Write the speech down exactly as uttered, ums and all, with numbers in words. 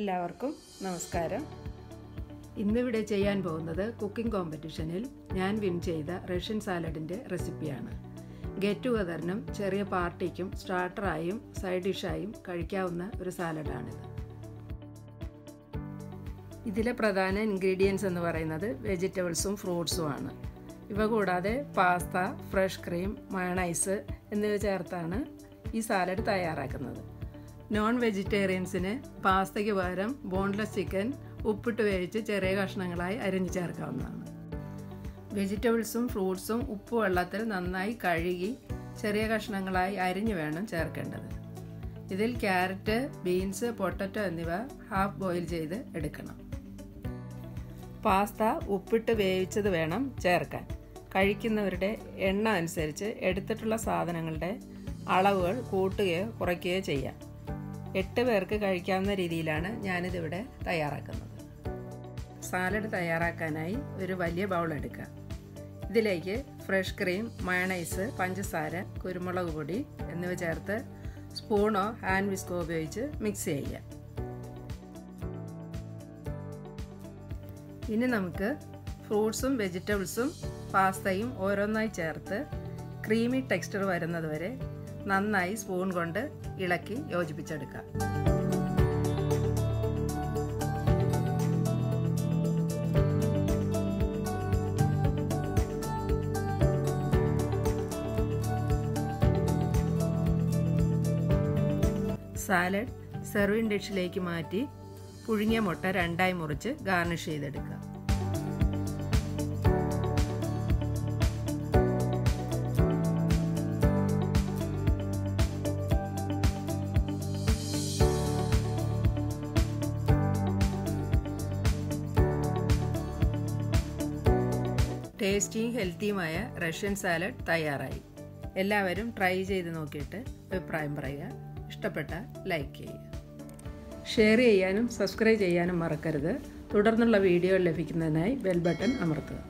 എല്ലാവർക്കും നമസ്കാരം. ഇന്നിവിടെ ചെയ്യാൻ പോകുന്നത് കുക്കിംഗ് കോമ്പറ്റീഷനിൽ ഞാൻ വിൻ ചെയ്ത റഷ്യൻ സാലഡിൻ്റെ റെസിപ്പിയാണ്. ഗെറ്റ് ടുഗദറിനും ചെറിയ പാർട്ടിക്കും സ്റ്റാർട്ടറായും സൈഡ് ഡിഷായും കഴിക്കാവുന്ന ഒരു സാലഡാണിത്. ഇതിലെ പ്രധാന ഇൻഗ്രീഡിയൻസ് എന്ന് പറയുന്നത് വെജിറ്റബിൾസും ഫ്രൂട്ട്സുമാണ്. ഇവ കൂടാതെ പാസ്ത, ഫ്രഷ് ക്രീം, മയണൈസ് എന്നിവ ചേർത്താണ് ഈ സാലഡ് തയ്യാറാക്കുന്നത്. നോൺ വെജിറ്റേറിയൻസിന് പാസ്തയ്ക്ക് പകരം ബോൺലെസ് ചിക്കൻ ഉപ്പിട്ട് വേവിച്ച് ചെറിയ കഷ്ണങ്ങളായി അരിഞ്ഞു ചേർക്കാവുന്നതാണ്. വെജിറ്റബിൾസും ഫ്രൂട്ട്സും ഉപ്പ് വെള്ളത്തിൽ നന്നായി കഴുകി ചെറിയ കഷ്ണങ്ങളായി അരിഞ്ഞു വേണം ചേർക്കേണ്ടത്. ഇതിൽ ക്യാരറ്റ്, ബീൻസ്, പൊട്ടറ്റോ എന്നിവ ഹാഫ് ബോയിൽ ചെയ്ത് എടുക്കണം. പാസ്ത ഉപ്പിട്ട് വേവിച്ചത് വേണം ചേർക്കാൻ. കഴിക്കുന്നവരുടെ എണ്ണ അനുസരിച്ച് എടുത്തിട്ടുള്ള സാധനങ്ങളുടെ അളവുകൾ കൂട്ടുകയോ കുറയ്ക്കുകയോ ചെയ്യാം. എട്ട് പേർക്ക് കഴിക്കാവുന്ന രീതിയിലാണ് ഞാനിതിവിടെ തയ്യാറാക്കുന്നത്. സാലഡ് തയ്യാറാക്കാനായി ഒരു വലിയ ബൗൾ എടുക്കുക. ഇതിലേക്ക് ഫ്രഷ് ക്രീം, മയണൈസ്, പഞ്ചസാര, കുരുമുളക് പൊടി എന്നിവ ചേർത്ത് സ്പൂണോ ഹാൻഡ് വിസ്കോ ഉപയോഗിച്ച് മിക്സ് ചെയ്യുക. ഇനി നമുക്ക് ഫ്രൂട്ട്സും വെജിറ്റബിൾസും പാസ്തയും ഓരോന്നായി ചേർത്ത് ക്രീമി ടെക്സ്ചർ വരുന്നതുവരെ നന്നായി സ്പൂൺ കൊണ്ട് ഇളക്കി യോജിപ്പിച്ചെടുക്കാം. സാലഡ് സെർവിങ് ഡിഷിലേക്ക് മാറ്റി പുഴുങ്ങിയ മുട്ട രണ്ടായി മുറിച്ച് ഗാർണിഷ് ചെയ്തെടുക്കുക. ടേസ്റ്റിയും ഹെൽത്തിയുമായ റഷ്യൻ സാലഡ് തയ്യാറായി. എല്ലാവരും ട്രൈ ചെയ്ത് നോക്കിയിട്ട് അഭിപ്രായം പറയുക. ഇഷ്ടപ്പെട്ടാൽ ലൈക്ക് ചെയ്യുക, ഷെയർ ചെയ്യാനും സബ്സ്ക്രൈബ് ചെയ്യാനും മറക്കരുത്. തുടർന്നുള്ള വീഡിയോ ലഭിക്കുന്നതിനായി ബെൽ ബട്ടൺ അമർത്തുക.